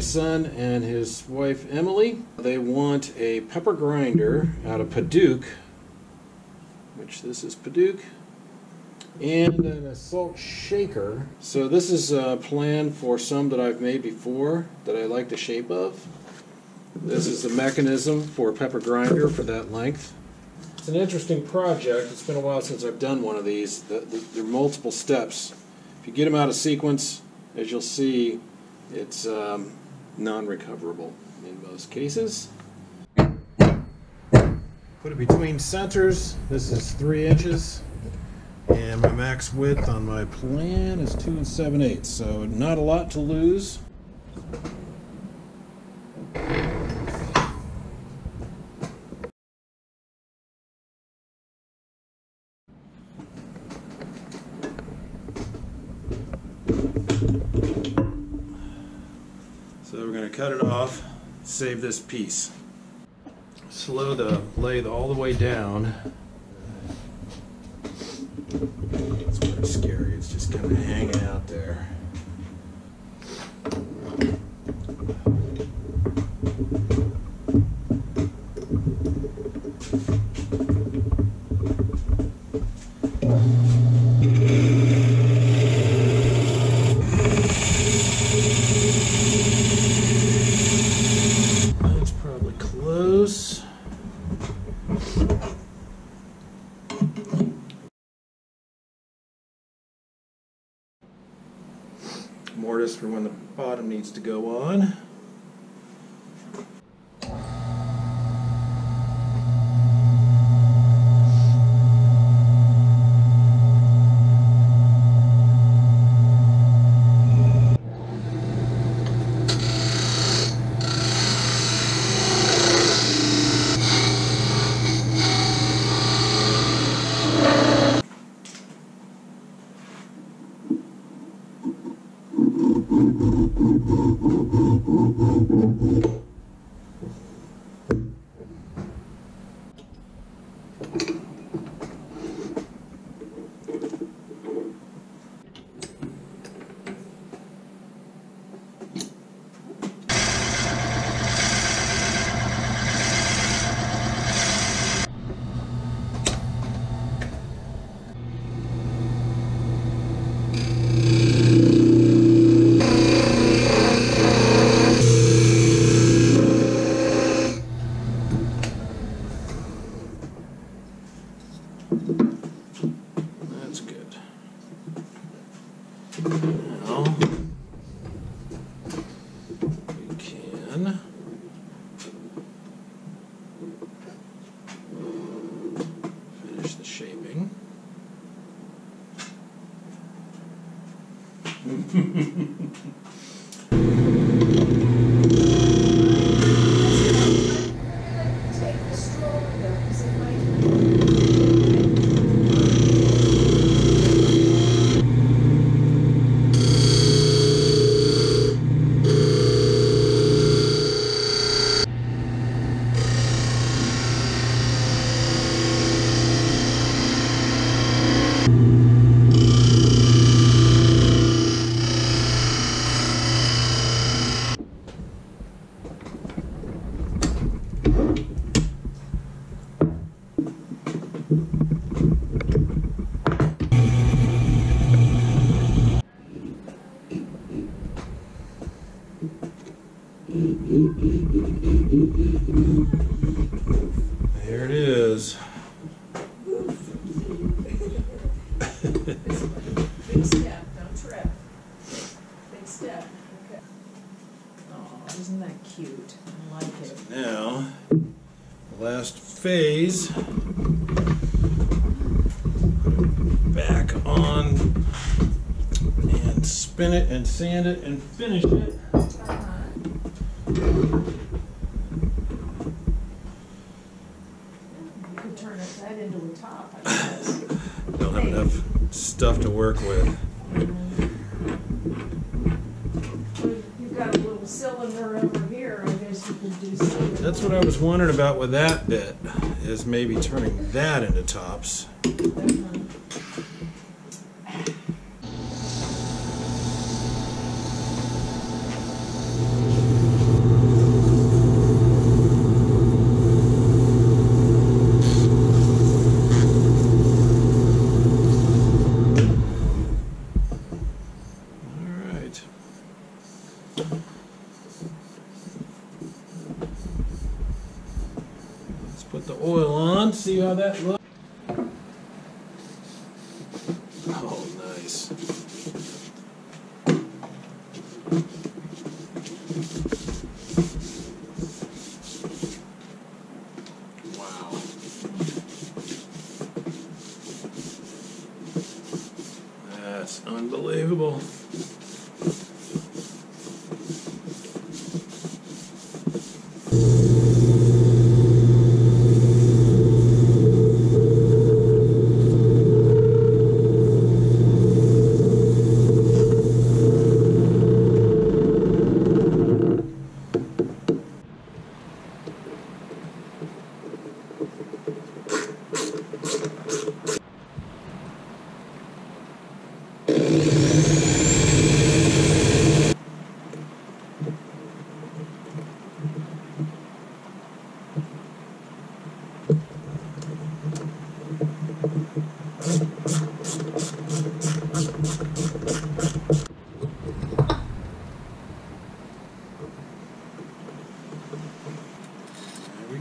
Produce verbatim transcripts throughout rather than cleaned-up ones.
my son and his wife Emily. They want a pepper grinder out of Padauk, which this is Padauk, and an assault shaker. So this is a plan for some that I've made before that I like the shape of. This is the mechanism for a pepper grinder for that length. It's an interesting project. It's been a while since I've done one of these. The, the, there are multiple steps. If you get them out of sequence, as you'll see, it's um, non-recoverable in most cases. Put it between centers. This is three inches. And my max width on my plan is two and seven eighths, so not a lot to lose. So we're going to cut it off, save this piece. Slow the lathe all the way down. It's kind of scary, it's just kind of hanging out there. That's probably close. Mortise for when the bottom needs to go on. That's good. Now we can finish the shaping. There it is. Big step, don't trip. Big step. Okay. Oh, isn't that cute? I like it. So now, last phase. Put it back on and spin it and sand it and finish it. Into a top, I guess. Don't have enough stuff to work with. Mm-hmm. You've got a little cylinder over here. I guess you can do something. That's what I was wondering about with that bit, is maybe turning that into tops. Mm-hmm. Put the oil on, see how that looks. Oh, nice. Wow. That's unbelievable.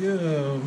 Go.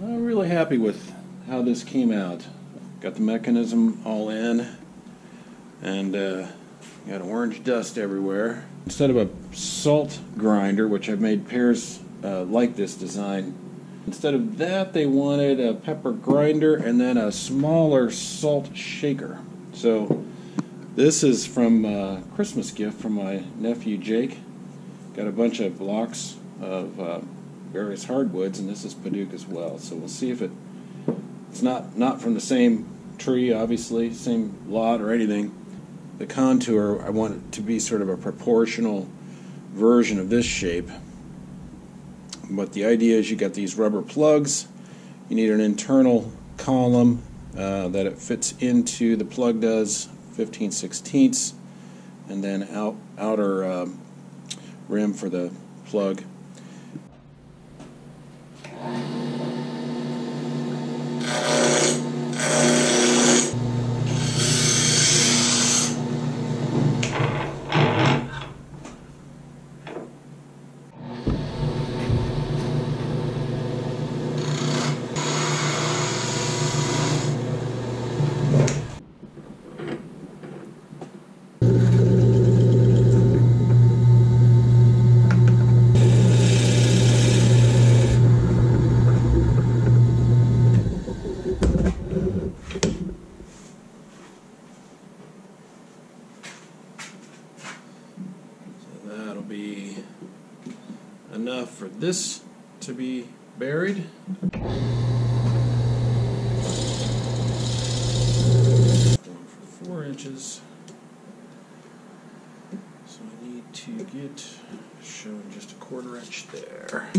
I'm really happy with how this came out. Got the mechanism all in, and uh, got orange dust everywhere. Instead of a salt grinder, which I've made pairs uh, like this design, instead of that they wanted a pepper grinder and then a smaller salt shaker. So this is from a Christmas gift from my nephew Jake. Got a bunch of blocks of uh, various hardwoods, and this is Padauk as well. So we'll see if it, it's not, not from the same tree, obviously, same lot or anything. The contour, I want it to be sort of a proportional version of this shape. But the idea is you got these rubber plugs. You need an internal column uh, that it fits into, the plug does, fifteen sixteenths, and then out, outer um, rim for the plug. Enough for this to be buried. Going for four inches. So I need to get, showing just a quarter inch there.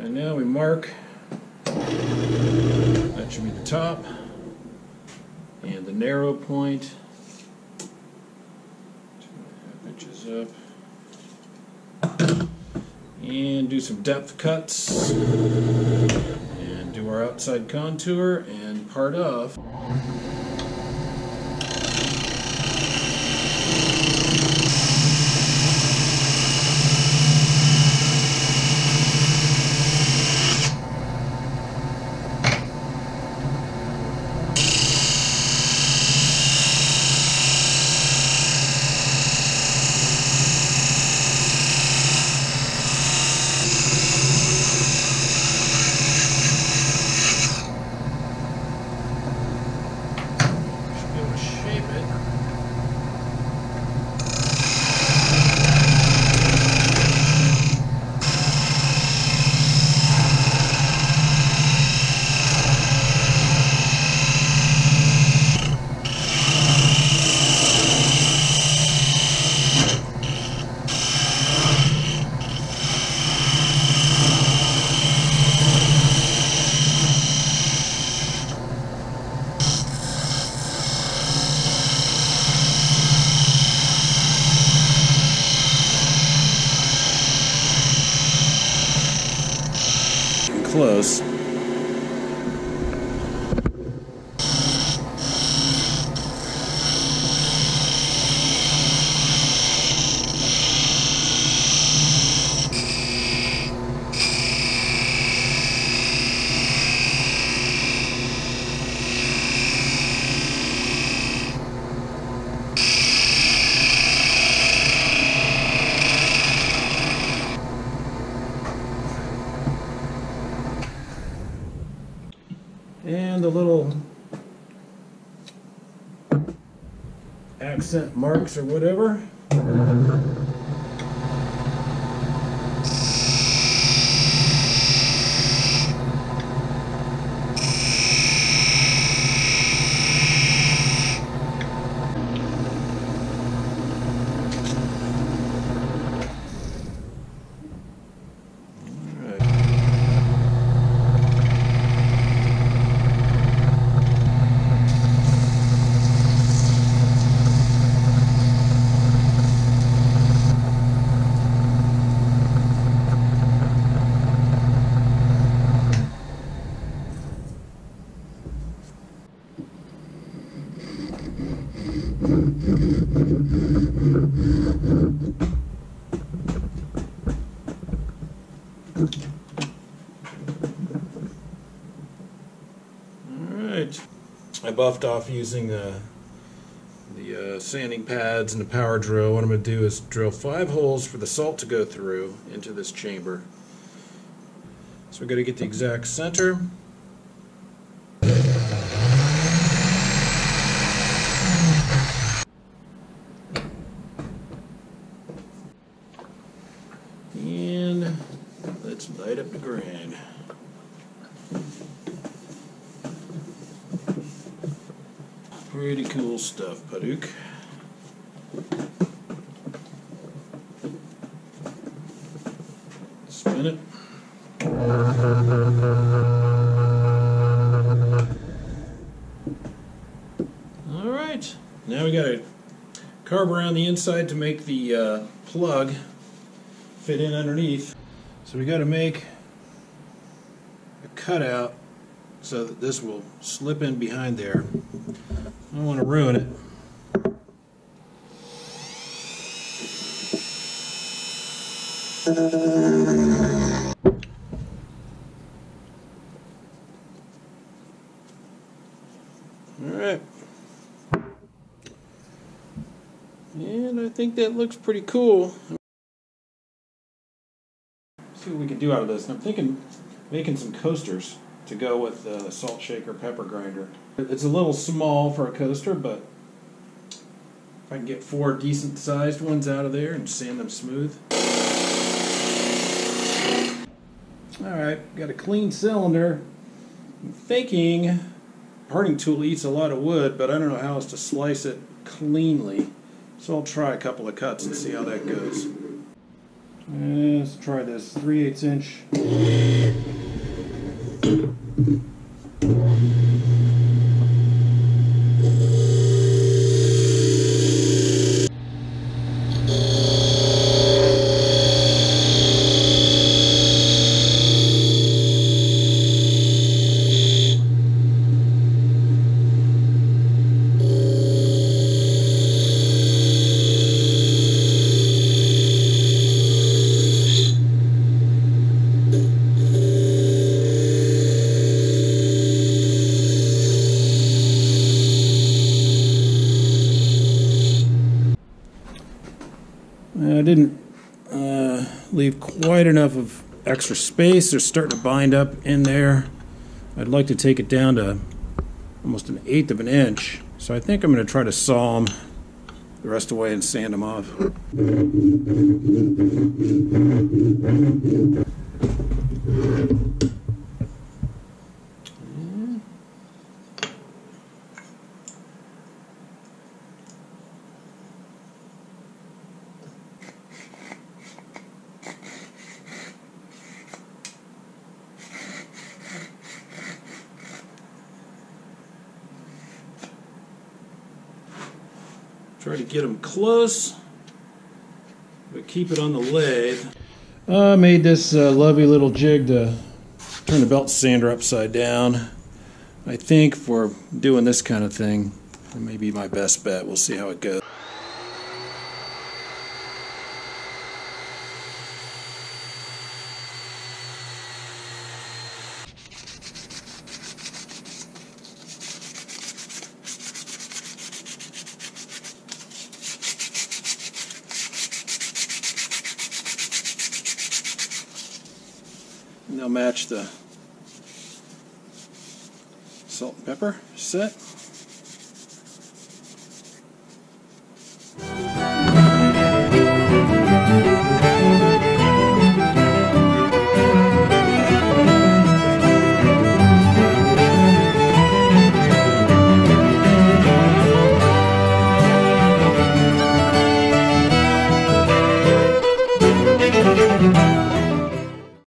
And now we mark. That should be the top. And the narrow point, two and a half inches up, and do some depth cuts, and do our outside contour, and part off. little accent marks or whatever. I buffed off using the, the uh, sanding pads and the power drill. What I'm going to do is drill five holes for the salt to go through into this chamber. So we're going to get the exact center. And let's light up the grid. Pretty cool stuff, Padauk. Spin it. Alright, now we gotta carve around the inside to make the uh, plug fit in underneath. So we gotta make a cutout so that this will slip in behind there. I don't want to ruin it. Alright. And I think that looks pretty cool. Let's see what we can do out of this. I'm thinking making some coasters to go with the salt shaker pepper grinder. It's a little small for a coaster, but if I can get four decent sized ones out of there and sand them smooth. Alright, got a clean cylinder. I'm thinking parting tool eats a lot of wood, but I don't know how else to slice it cleanly. So I'll try a couple of cuts and see how that goes. Let's try this three eighths inch. I didn't uh, leave quite enough of extra space. They're starting to bind up in there. I'd like to take it down to almost an eighth of an inch. So I think I'm going to try to saw them the rest of the way and sand them off. Try to get them close, but keep it on the lathe. I made this uh, lovely little jig to turn the belt sander upside down. I think for doing this kind of thing, it may be my best bet. We'll see how it goes. They'll match the salt Pepper, sit.